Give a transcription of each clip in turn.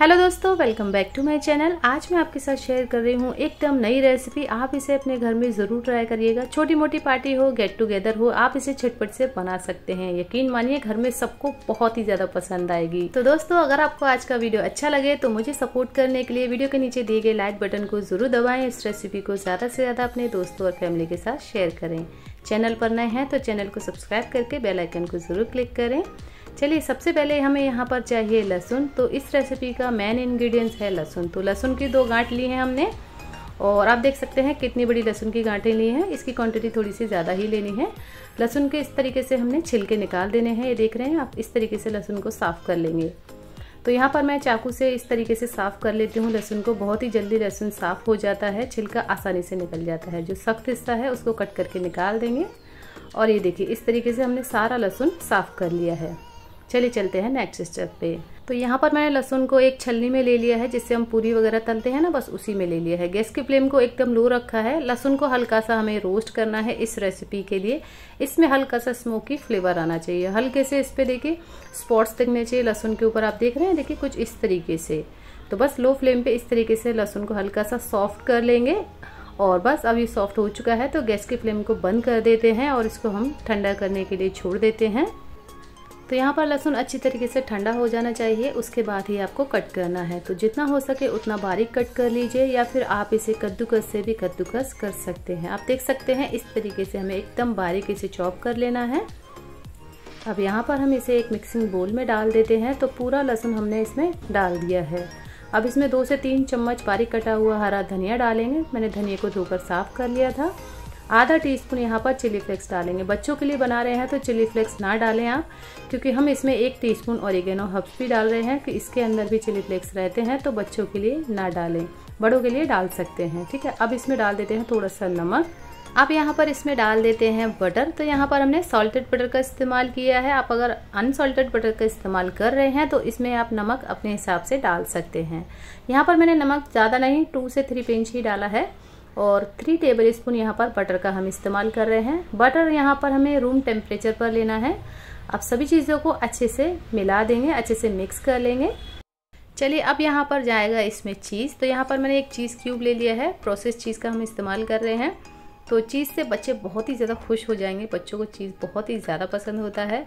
Hello दोस्तों, welcome back to my channel. आज मैं आपके साथ शेयर कर रही हूँ एकदम नई रेसिपी। आप इसे अपने घर में ज़रूर ट्राई करिएगा। छोटी मोटी पार्टी हो, गेट टुगेदर हो, आप इसे झटपट से बना सकते हैं। यकीन मानिए घर में सबको बहुत ही ज़्यादा पसंद आएगी। तो दोस्तों, अगर आपको आज का वीडियो अच्छा लगे तो मुझे सपोर्ट करने के लिए वीडियो के नीचे दिए गए लाइक बटन को ज़रूर दबाएँ। इस रेसिपी को ज़्यादा से ज़्यादा अपने दोस्तों और फैमिली के साथ शेयर करें। चैनल पर नए हैं तो चैनल को सब्सक्राइब करके बेल आइकन को ज़रूर क्लिक करें। चलिए, सबसे पहले हमें यहाँ पर चाहिए लहसुन। तो इस रेसिपी का मेन इंग्रेडिएंट्स है लहसुन। तो लहसुन की 2 गांठ ली हैं हमने, और आप देख सकते हैं कितनी बड़ी लहसुन की गांठें ली हैं। इसकी क्वांटिटी थोड़ी सी ज़्यादा ही लेनी है। लहसुन के इस तरीके से हमने छिलके निकाल देने हैं। ये देख रहे हैं आप, इस तरीके से लहसुन को साफ़ कर लेंगे। तो यहाँ पर मैं चाकू से इस तरीके से साफ़ कर लेती हूँ लहसुन को। बहुत ही जल्दी लहसुन साफ़ हो जाता है, छिलका आसानी से निकल जाता है। जो सख्त हिस्सा है उसको कट करके निकाल देंगे। और ये देखिए, इस तरीके से हमने सारा लहसुन साफ़ कर लिया है। चलिए चलते हैं नेक्स्ट स्टेप पे। तो यहाँ पर मैंने लहसुन को एक छलनी में ले लिया है, जिससे हम पूरी वगैरह तलते हैं ना, बस उसी में ले लिया है। गैस की फ्लेम को एकदम लो रखा है। लहसुन को हल्का सा हमें रोस्ट करना है इस रेसिपी के लिए। इसमें हल्का सा स्मोकी फ्लेवर आना चाहिए। हल्के से इस पर देखिए स्पॉट्स दिखने चाहिए लहसुन के ऊपर। आप देख रहे हैं, देखिए कुछ इस तरीके से। तो बस लो फ्लेम पर इस तरीके से लहसुन को हल्का सा सॉफ्ट कर लेंगे। और बस अब ये सॉफ्ट हो चुका है तो गैस की फ्लेम को बंद कर देते हैं और इसको हम ठंडा करने के लिए छोड़ देते हैं। तो यहाँ पर लहसुन अच्छी तरीके से ठंडा हो जाना चाहिए, उसके बाद ही आपको कट करना है। तो जितना हो सके उतना बारीक कट कर लीजिए, या फिर आप इसे कद्दूकस से भी कद्दूकस कर सकते हैं। आप देख सकते हैं इस तरीके से हमें एकदम बारीक इसे चॉप कर लेना है। अब यहाँ पर हम इसे एक मिक्सिंग बोल में डाल देते हैं। तो पूरा लहसुन हमने इसमें डाल दिया है। अब इसमें 2 से 3 चम्मच बारीक कटा हुआ हरा धनिया डालेंगे। मैंने धनिया को धोकर साफ कर लिया था। आधा टीस्पून यहाँ पर चिली फ्लेक्स डालेंगे। बच्चों के लिए बना रहे हैं तो चिली फ्लेक्स ना डालें आप, क्योंकि हम इसमें 1 टीस्पून ओरिगेनो हर्ब्स भी डाल रहे हैं कि इसके अंदर भी चिली फ्लेक्स रहते हैं। तो बच्चों के लिए ना डालें, बड़ों के लिए डाल सकते हैं। ठीक है, अब इसमें डाल देते हैं थोड़ा सा नमक। आप यहाँ पर इसमें डाल देते हैं बटर। तो यहाँ पर हमने सॉल्टेड बटर का इस्तेमाल किया है। आप अगर अनसॉल्टेड बटर का इस्तेमाल कर रहे हैं तो इसमें आप नमक अपने हिसाब से डाल सकते हैं। यहाँ पर मैंने नमक ज़्यादा नहीं, 2 से 3 पिंच ही डाला है। और 3 टेबल स्पून यहाँ पर बटर का हम इस्तेमाल कर रहे हैं। बटर यहाँ पर हमें रूम टेम्परेचर पर लेना है। आप सभी चीज़ों को अच्छे से मिला देंगे, अच्छे से मिक्स कर लेंगे। चलिए, अब यहाँ पर जाएगा इसमें चीज़। तो यहाँ पर मैंने एक चीज़ क्यूब ले लिया है। प्रोसेस चीज़ का हम इस्तेमाल कर रहे हैं। तो चीज़ से बच्चे बहुत ही ज़्यादा खुश हो जाएंगे। बच्चों को चीज़ बहुत ही ज़्यादा पसंद होता है।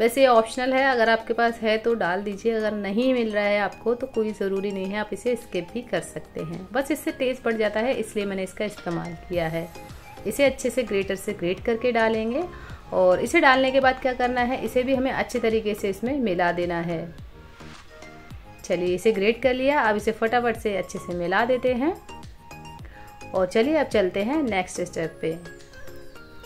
वैसे ये ऑप्शनल है, अगर आपके पास है तो डाल दीजिए, अगर नहीं मिल रहा है आपको तो कोई ज़रूरी नहीं है, आप इसे स्किप भी कर सकते हैं। बस इससे टेस्ट बढ़ जाता है, इसलिए मैंने इसका इस्तेमाल किया है। इसे अच्छे से ग्रेटर से ग्रेट करके डालेंगे। और इसे डालने के बाद क्या करना है, इसे भी हमें अच्छे तरीके से इसमें मिला देना है। चलिए, इसे ग्रेट कर लिया। अब इसे फटाफट से अच्छे से मिला देते हैं। और चलिए अब चलते हैं नेक्स्ट स्टेप पे।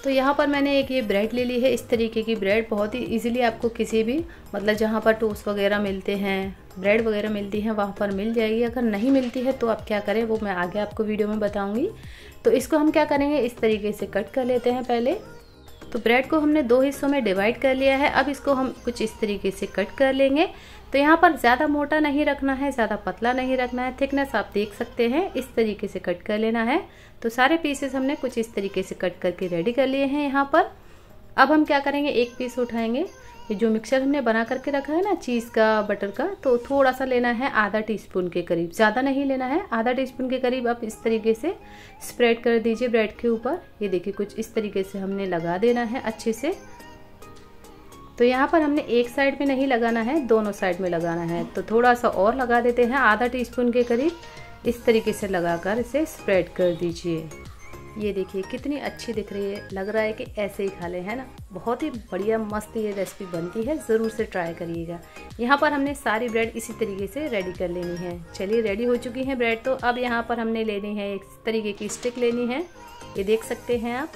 तो यहाँ पर मैंने एक ये ब्रेड ले ली है। इस तरीके की ब्रेड बहुत ही इजीली आपको किसी भी, मतलब जहाँ पर टोस्ट वगैरह मिलते हैं, ब्रेड वगैरह मिलती है, वहाँ पर मिल जाएगी। अगर नहीं मिलती है तो आप क्या करें वो मैं आगे आपको वीडियो में बताऊँगी। तो इसको हम क्या करेंगे, इस तरीके से कट कर लेते हैं पहले। तो ब्रेड को हमने 2 हिस्सों में डिवाइड कर लिया है। अब इसको हम कुछ इस तरीके से कट कर लेंगे। तो यहाँ पर ज़्यादा मोटा नहीं रखना है, ज़्यादा पतला नहीं रखना है। थिकनेस आप देख सकते हैं, इस तरीके से कट कर लेना है। तो सारे पीसेस हमने कुछ इस तरीके से कट करके रेडी कर लिए हैं यहाँ पर। अब हम क्या करेंगे, एक पीस उठाएंगे। ये जो मिक्सचर हमने बना करके रखा है ना, चीज़ का, बटर का, तो थोड़ा सा लेना है, आधा टीस्पून के करीब, ज़्यादा नहीं लेना है, आधा टीस्पून के करीब। आप इस तरीके से स्प्रेड कर दीजिए ब्रेड के ऊपर। ये देखिए कुछ इस तरीके से हमने लगा देना है अच्छे से। तो यहाँ पर हमने एक साइड में नहीं लगाना है, दोनों साइड में लगाना है। तो थोड़ा सा और लगा देते हैं, आधा टीस्पून के करीब। इस तरीके से लगाकर इसे स्प्रेड कर दीजिए। ये देखिए कितनी अच्छी दिख रही है। लग रहा है कि ऐसे ही खा लें, है ना। बहुत ही बढ़िया मस्त ये रेसिपी बनती है, ज़रूर से ट्राई करिएगा। यहाँ पर हमने सारी ब्रेड इसी तरीके से रेडी कर लेनी है। चलिए, रेडी हो चुकी है ब्रेड। तो अब यहाँ पर हमने लेनी है एक तरीके की स्टिक लेनी है, ये देख सकते हैं आप।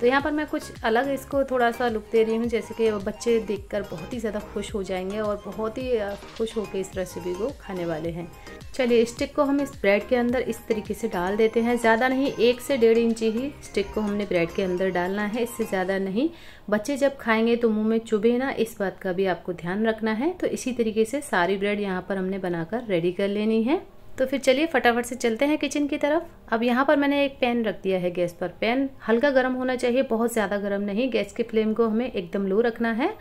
तो यहाँ पर मैं कुछ अलग इसको थोड़ा सा लुक दे रही हूँ, जैसे कि बच्चे देखकर बहुत ही ज़्यादा खुश हो जाएंगे और बहुत ही खुश होकर इस रेसिपी को खाने वाले हैं। चलिए, स्टिक को हम इस ब्रेड के अंदर इस तरीके से डाल देते हैं। ज़्यादा नहीं, 1 से 1.5 इंची ही स्टिक को हमने ब्रेड के अंदर डालना है, इससे ज़्यादा नहीं। बच्चे जब खाएंगे तो मुंह में चुभे ना, इस बात का भी आपको ध्यान रखना है। तो इसी तरीके से सारी ब्रेड यहाँ पर हमने बनाकर रेडी कर लेनी है। तो फिर चलिए फटाफट से चलते हैं किचन की तरफ। अब यहाँ पर मैंने एक पैन रख दिया है गैस पर। पैन हल्का गर्म होना चाहिए, बहुत ज़्यादा गर्म नहीं। गैस की फ्लेम को हमें एकदम लो रखना है।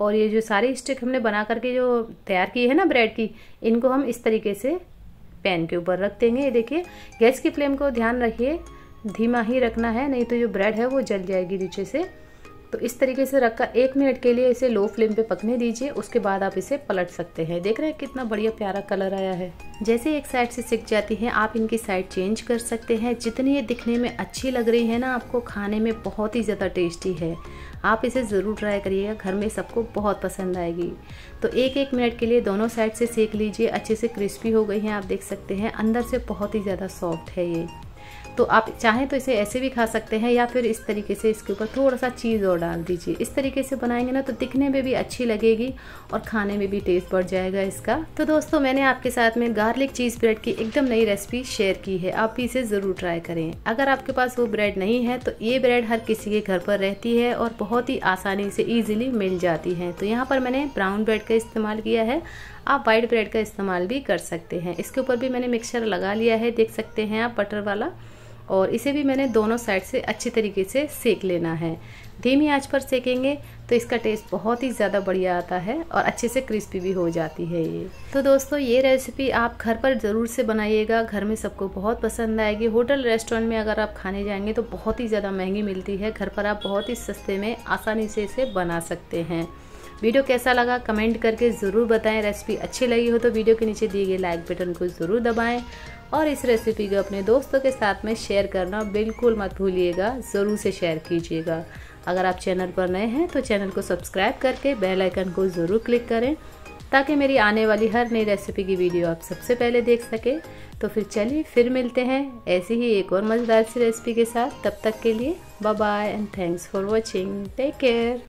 और ये जो सारे स्टिक हमने बना करके जो तैयार की है ना ब्रेड की, इनको हम इस तरीके से पैन के ऊपर रख देंगे। ये देखिए गैस की फ्लेम को ध्यान रखिए, धीमा ही रखना है, नहीं तो जो ब्रेड है वो जल जाएगी नीचे से। तो इस तरीके से रखकर 1 मिनट के लिए इसे लो फ्लेम पे पकने दीजिए। उसके बाद आप इसे पलट सकते हैं। देख रहे हैं कितना बढ़िया प्यारा कलर आया है। जैसे एक साइड से सिक जाती है आप इनकी साइड चेंज कर सकते हैं। जितनी ये दिखने में अच्छी लग रही है ना, आपको खाने में बहुत ही ज़्यादा टेस्टी है। आप इसे ज़रूर ट्राई करिएगा, घर में सबको बहुत पसंद आएगी। तो 1-1 मिनट के लिए दोनों साइड से सेक लीजिए। अच्छे से क्रिस्पी हो गई हैं, आप देख सकते हैं अंदर से बहुत ही ज़्यादा सॉफ्ट है ये। तो आप चाहें तो इसे ऐसे भी खा सकते हैं या फिर इस तरीके से इसके ऊपर थोड़ा सा चीज़ और डाल दीजिए। इस तरीके से बनाएंगे ना तो दिखने में भी अच्छी लगेगी और खाने में भी टेस्ट बढ़ जाएगा इसका। तो दोस्तों मैंने आपके साथ में गार्लिक चीज़ ब्रेड की एकदम नई रेसिपी शेयर की है, आप भी इसे ज़रूर ट्राई करें। अगर आपके पास वो ब्रेड नहीं है तो ये ब्रेड हर किसी के घर पर रहती है और बहुत ही आसानी से ईजिली मिल जाती है। तो यहाँ पर मैंने ब्राउन ब्रेड का इस्तेमाल किया है, आप वाइट ब्रेड का इस्तेमाल भी कर सकते हैं। इसके ऊपर भी मैंने मिक्सचर लगा लिया है, देख सकते हैं आप बटर वाला, और इसे भी मैंने दोनों साइड से अच्छी तरीके से सेक लेना है। धीमी आंच पर सेकेंगे तो इसका टेस्ट बहुत ही ज़्यादा बढ़िया आता है और अच्छे से क्रिस्पी भी हो जाती है ये। तो दोस्तों ये रेसिपी आप घर पर ज़रूर से बनाइएगा, घर में सबको बहुत पसंद आएगी। होटल रेस्टोरेंट में अगर आप खाने जाएंगे तो बहुत ही ज़्यादा महंगी मिलती है, घर पर आप बहुत ही सस्ते में आसानी से इसे बना सकते हैं। वीडियो कैसा लगा कमेंट करके ज़रूर बताएं। रेसिपी अच्छी लगी हो तो वीडियो के नीचे दिए गए लाइक बटन को ज़रूर दबाएं और इस रेसिपी को अपने दोस्तों के साथ में शेयर करना बिल्कुल मत भूलिएगा, ज़रूर से शेयर कीजिएगा। अगर आप चैनल पर नए हैं तो चैनल को सब्सक्राइब करके बेल आइकन को ज़रूर क्लिक करें ताकि मेरी आने वाली हर नई रेसिपी की वीडियो आप सबसे पहले देख सकें। तो फिर चलिए फिर मिलते हैं ऐसी ही एक और मज़ेदार सी रेसिपी के साथ। तब तक के लिए bye bye and thanks for watching. Take care.